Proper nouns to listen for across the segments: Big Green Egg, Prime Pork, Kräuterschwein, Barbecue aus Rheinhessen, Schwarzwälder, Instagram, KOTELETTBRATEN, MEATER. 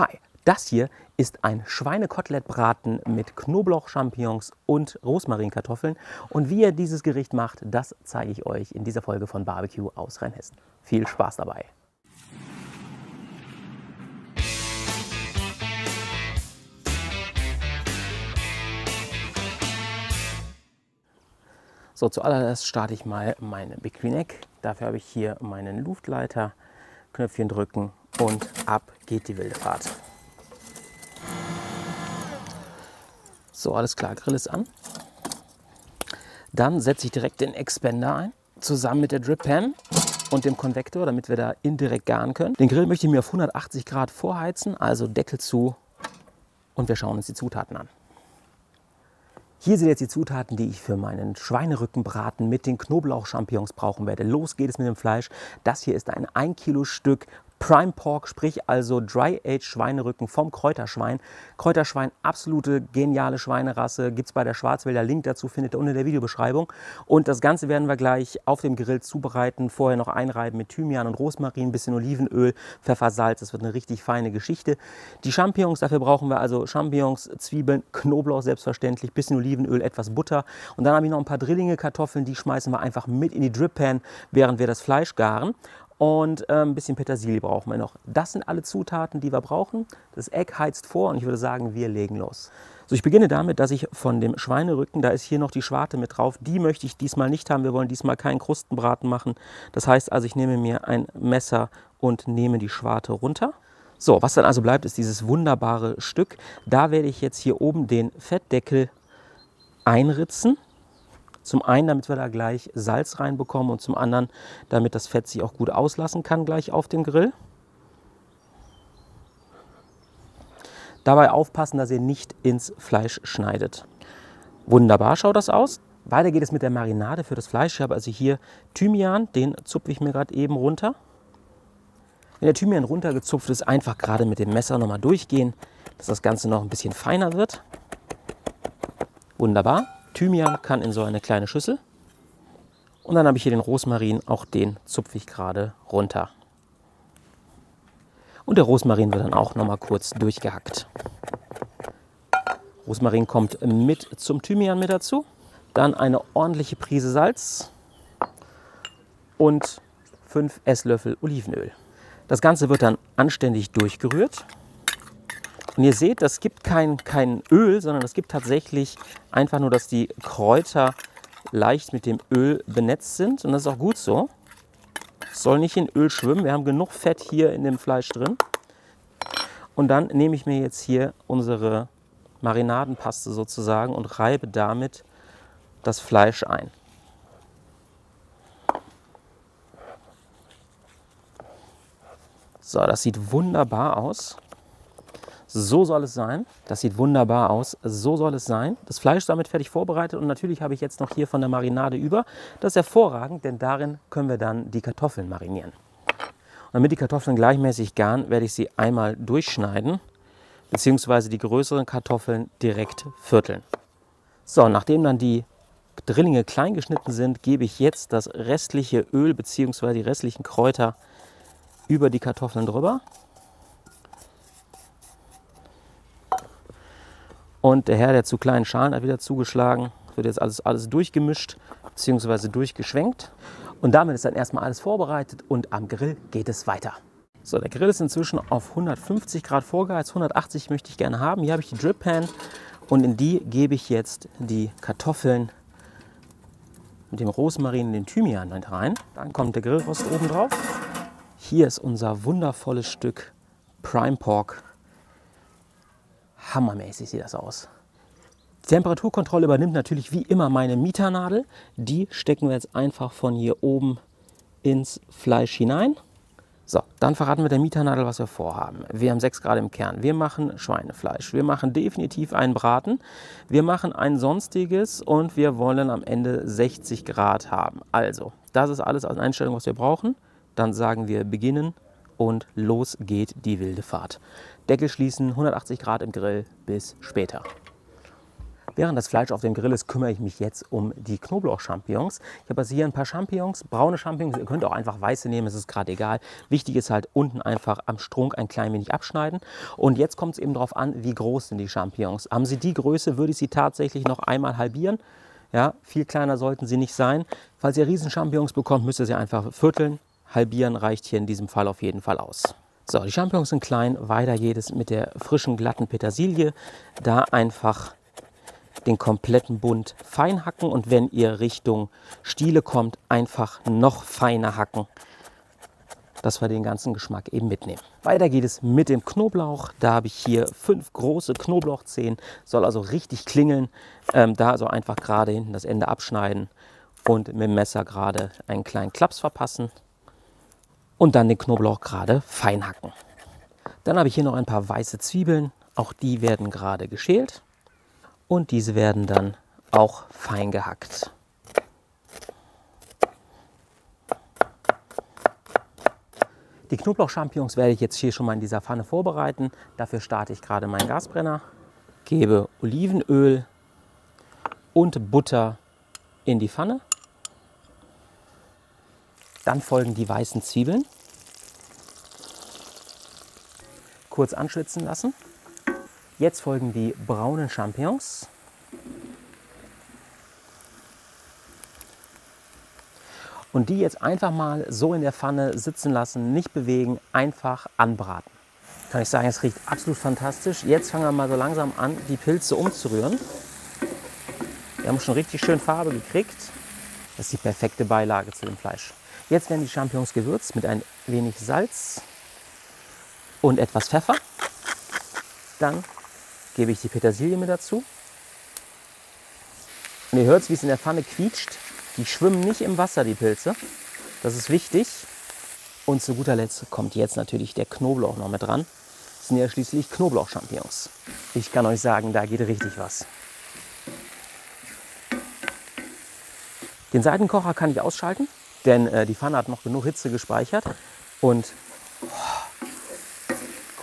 Hi, das hier ist ein Schweinekoteletbraten mit Knoblauch, Champignons und Rosmarinkartoffeln. Und wie ihr dieses Gericht macht, das zeige ich euch in dieser Folge von Barbecue aus Rheinhessen. Viel Spaß dabei! So, zuallererst starte ich mal meine Big Green Egg. Dafür habe ich hier meinen Luftleiter, Knöpfchen drücken und ab geht die wilde Fahrt. So, alles klar, Grill ist an. Dann setze ich direkt den Expander ein, zusammen mit der Drip Pan und dem Konvektor, damit wir da indirekt garen können. Den Grill möchte ich mir auf 180 Grad vorheizen, also Deckel zu und wir schauen uns die Zutaten an. Hier sind jetzt die Zutaten, die ich für meinen Schweinerückenbraten mit den Knoblauch-Champignons brauchen werde. Los geht es mit dem Fleisch. Das hier ist ein 1 Kilo Stück Prime Pork, sprich also Dry-Aged Schweinerücken vom Kräuterschwein. Kräuterschwein, absolute geniale Schweinerasse, gibt es bei der Schwarzwälder. Link dazu findet ihr unten in der Videobeschreibung. Und das Ganze werden wir gleich auf dem Grill zubereiten, vorher noch einreiben mit Thymian und Rosmarin, ein bisschen Olivenöl, Pfeffer, Salz. Das wird eine richtig feine Geschichte. Die Champignons, dafür brauchen wir also Champignons, Zwiebeln, Knoblauch selbstverständlich, bisschen Olivenöl, etwas Butter. Und dann habe ich noch ein paar Drillinge Kartoffeln, die schmeißen wir einfach mit in die Drip Pan, während wir das Fleisch garen. Und ein bisschen Petersilie brauchen wir noch. Das sind alle Zutaten, die wir brauchen. Das Egg heizt vor und ich würde sagen, wir legen los. So, ich beginne damit, dass ich von dem Schweinerücken, da ist hier noch die Schwarte mit drauf, die möchte ich diesmal nicht haben. Wir wollen diesmal keinen Krustenbraten machen. Das heißt also, ich nehme mir ein Messer und nehme die Schwarte runter. So, was dann also bleibt, ist dieses wunderbare Stück. Da werde ich jetzt hier oben den Fettdeckel einritzen. Zum einen, damit wir da gleich Salz reinbekommen und zum anderen, damit das Fett sich auch gut auslassen kann gleich auf dem Grill. Dabei aufpassen, dass ihr nicht ins Fleisch schneidet. Wunderbar schaut das aus. Weiter geht es mit der Marinade für das Fleisch. Ich habe also hier Thymian, den zupfe ich mir gerade eben runter. Wenn der Thymian runtergezupft ist, einfach gerade mit dem Messer nochmal durchgehen, dass das Ganze noch ein bisschen feiner wird. Wunderbar. Thymian kann in so eine kleine Schüssel. Und dann habe ich hier den Rosmarin, auch den zupfe ich gerade runter. Und der Rosmarin wird dann auch nochmal kurz durchgehackt. Rosmarin kommt mit zum Thymian mit dazu. Dann eine ordentliche Prise Salz und 5 Esslöffel Olivenöl. Das Ganze wird dann anständig durchgerührt. Und ihr seht, das gibt kein Öl, sondern es gibt tatsächlich einfach nur, dass die Kräuter leicht mit dem Öl benetzt sind. Und das ist auch gut so. Es soll nicht in Öl schwimmen. Wir haben genug Fett hier in dem Fleisch drin. Und dann nehme ich mir jetzt hier unsere Marinadenpaste sozusagen und reibe damit das Fleisch ein. So, das sieht wunderbar aus. So soll es sein. Das sieht wunderbar aus. So soll es sein. Das Fleisch ist damit fertig vorbereitet und natürlich habe ich jetzt noch hier von der Marinade über. Das ist hervorragend, denn darin können wir dann die Kartoffeln marinieren. Und damit die Kartoffeln gleichmäßig garen, werde ich sie einmal durchschneiden, beziehungsweise die größeren Kartoffeln direkt vierteln. So, nachdem dann die Drillinge klein geschnitten sind, gebe ich jetzt das restliche Öl bzw. die restlichen Kräuter über die Kartoffeln drüber. Und der Herr der zu kleinen Schalen hat wieder zugeschlagen. Es wird jetzt alles durchgemischt bzw. durchgeschwenkt. Und damit ist dann erstmal alles vorbereitet und am Grill geht es weiter. So, der Grill ist inzwischen auf 150 Grad vorgeheizt. 180 möchte ich gerne haben. Hier habe ich die Drip Pan und in die gebe ich jetzt die Kartoffeln mit dem Rosmarin und dem Thymian mit rein. Dann kommt der Grillrost oben drauf. Hier ist unser wundervolles Stück Prime Pork. Hammermäßig sieht das aus. Die Temperaturkontrolle übernimmt natürlich wie immer meine MEATER+-Nadel. Die stecken wir jetzt einfach von hier oben ins Fleisch hinein. So, dann verraten wir der MEATER+-Nadel, was wir vorhaben. Wir haben 6 Grad im Kern. Wir machen Schweinefleisch. Wir machen definitiv einen Braten. Wir machen ein sonstiges und wir wollen am Ende 60 Grad haben. Also, das ist alles an Einstellungen, was wir brauchen. Dann sagen wir beginnen. Und los geht die wilde Fahrt. Deckel schließen, 180 Grad im Grill, bis später. Während das Fleisch auf dem Grill ist, kümmere ich mich jetzt um die Knoblauch-Champignons. Ich habe also hier ein paar Champignons, braune Champignons. Ihr könnt auch einfach weiße nehmen, es ist gerade egal. Wichtig ist halt unten einfach am Strunk ein klein wenig abschneiden. Und jetzt kommt es eben darauf an, wie groß sind die Champignons. Haben sie die Größe, würde ich sie tatsächlich noch einmal halbieren. Ja, viel kleiner sollten sie nicht sein. Falls ihr Riesen-Champignons bekommt, müsst ihr sie einfach vierteln. Halbieren reicht hier in diesem Fall auf jeden Fall aus. So, die Champignons sind klein. Weiter geht es mit der frischen, glatten Petersilie. Da einfach den kompletten Bund fein hacken. Und wenn ihr Richtung Stiele kommt, einfach noch feiner hacken, dass wir den ganzen Geschmack eben mitnehmen. Weiter geht es mit dem Knoblauch. Da habe ich hier 5 große Knoblauchzehen. Soll also richtig klingeln. Da also einfach gerade hinten das Ende abschneiden und mit dem Messer gerade einen kleinen Klaps verpassen. Und dann den Knoblauch gerade fein hacken. Dann habe ich hier noch ein paar weiße Zwiebeln. Auch die werden gerade geschält. Und diese werden dann auch fein gehackt. Die Knoblauch-Champignons werde ich jetzt hier schon mal in dieser Pfanne vorbereiten. Dafür starte ich gerade meinen Gasbrenner. Gebe Olivenöl und Butter in die Pfanne. Dann folgen die weißen Zwiebeln. Kurz anschwitzen lassen. Jetzt folgen die braunen Champignons. Und die jetzt einfach mal so in der Pfanne sitzen lassen, nicht bewegen, einfach anbraten. Kann ich sagen, es riecht absolut fantastisch. Jetzt fangen wir mal so langsam an, die Pilze umzurühren. Wir haben schon richtig schön Farbe gekriegt. Das ist die perfekte Beilage zu dem Fleisch. Jetzt werden die Champignons gewürzt mit ein wenig Salz und etwas Pfeffer. Dann gebe ich die Petersilie mit dazu. Und ihr hört es, wie es in der Pfanne quietscht. Die schwimmen nicht im Wasser, die Pilze. Das ist wichtig. Und zu guter Letzt kommt jetzt natürlich der Knoblauch noch mit dran. Das sind ja schließlich Knoblauch-Champignons. Ich kann euch sagen, da geht richtig was. Den Seitenkocher kann ich ausschalten, denn die Pfanne hat noch genug Hitze gespeichert. Und oh,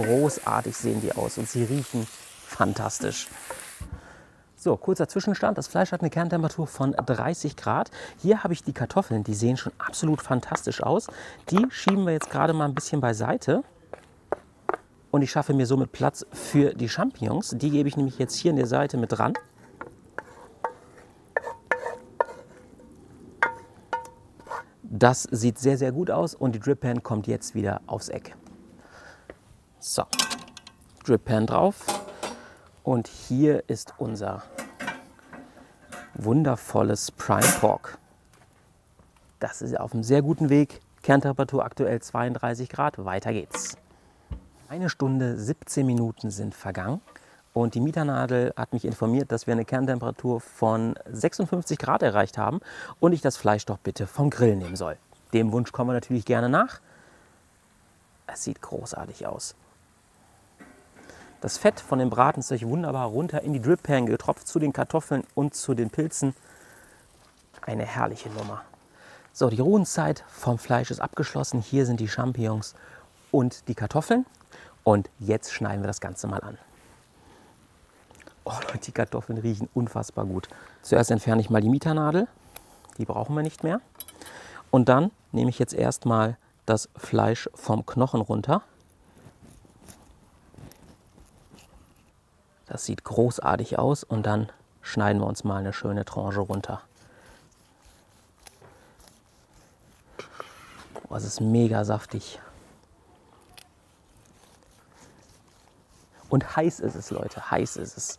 großartig sehen die aus und sie riechen fantastisch. So, kurzer Zwischenstand. Das Fleisch hat eine Kerntemperatur von 30 Grad. Hier habe ich die Kartoffeln, die sehen schon absolut fantastisch aus. Die schieben wir jetzt gerade mal ein bisschen beiseite. Und ich schaffe mir somit Platz für die Champignons. Die gebe ich nämlich jetzt hier an der Seite mit dran. Das sieht sehr, sehr gut aus und die Drip Pan kommt jetzt wieder aufs Eck. So, Drip Pan drauf. Und hier ist unser wundervolles Prime Pork. Das ist auf einem sehr guten Weg. Kerntemperatur aktuell 32 Grad. Weiter geht's. 1 Stunde, 17 Minuten sind vergangen. Und die MEATER+ hat mich informiert, dass wir eine Kerntemperatur von 56 Grad erreicht haben und ich das Fleisch doch bitte vom Grill nehmen soll. Dem Wunsch kommen wir natürlich gerne nach. Es sieht großartig aus. Das Fett von dem Braten ist durch wunderbar runter in die Drip Pan getropft zu den Kartoffeln und zu den Pilzen. Eine herrliche Nummer. So, die Ruhenzeit vom Fleisch ist abgeschlossen. Hier sind die Champignons und die Kartoffeln. Und jetzt schneiden wir das Ganze mal an. Oh Leute, die Kartoffeln riechen unfassbar gut. Zuerst entferne ich mal die MEATER+. Die brauchen wir nicht mehr. Und dann nehme ich jetzt erstmal das Fleisch vom Knochen runter. Das sieht großartig aus und dann schneiden wir uns mal eine schöne Tranche runter. Oh, es ist mega saftig. Und heiß ist es, Leute, heiß ist es.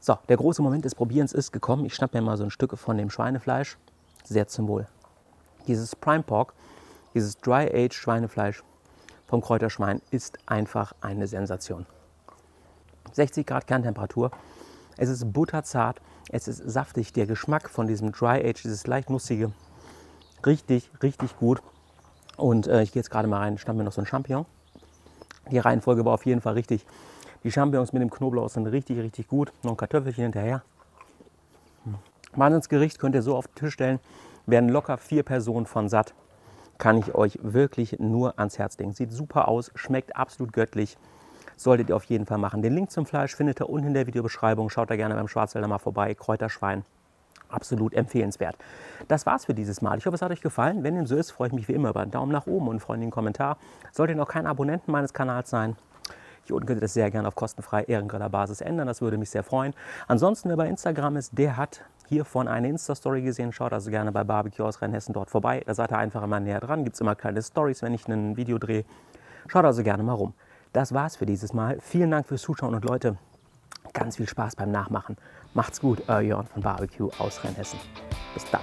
So, der große Moment des Probierens ist gekommen. Ich schnappe mir mal so ein Stück von dem Schweinefleisch. Sehr zum Wohl. Dieses Prime Pork, dieses Dry-Aged Schweinefleisch vom Kräuterschwein ist einfach eine Sensation. 60 Grad Kerntemperatur, es ist butterzart, es ist saftig, der Geschmack von diesem Dry-Aged, dieses leicht nussige, richtig, richtig gut. Und ich gehe jetzt gerade mal rein, schnapp mir noch so ein Champignon. Die Reihenfolge war auf jeden Fall richtig. Die Champignons mit dem Knoblauch sind richtig, richtig gut. Noch ein Kartoffelchen hinterher. Wahnsinnsgericht, könnt ihr so auf den Tisch stellen, werden locker 4 Personen von satt. kann ich euch wirklich nur ans Herz legen. Sieht super aus, schmeckt absolut göttlich. Solltet ihr auf jeden Fall machen. Den Link zum Fleisch findet ihr unten in der Videobeschreibung. Schaut da gerne beim Schwarzwälder mal vorbei. Kräuterschwein. Absolut empfehlenswert. Das war's für dieses Mal. Ich hoffe, es hat euch gefallen. Wenn dem so ist, freue ich mich wie immer über einen Daumen nach oben und einen freundlichen Kommentar. Solltet ihr noch kein Abonnenten meines Kanals sein, hier unten könnt ihr das sehr gerne auf kostenfreie Ehrengriller-Basis ändern. Das würde mich sehr freuen. Ansonsten, wer bei Instagram ist, der hat hiervon eine Insta-Story gesehen. Schaut also gerne bei Barbecue aus Rheinhessen dort vorbei. Da seid ihr einfach immer näher dran. Gibt es immer kleine Stories, wenn ich ein Video drehe. Schaut also gerne mal rum. Das war's für dieses Mal. Vielen Dank fürs Zuschauen und Leute, ganz viel Spaß beim Nachmachen. Macht's gut, euer Jörn von Barbecue aus Rheinhessen. Bis dann.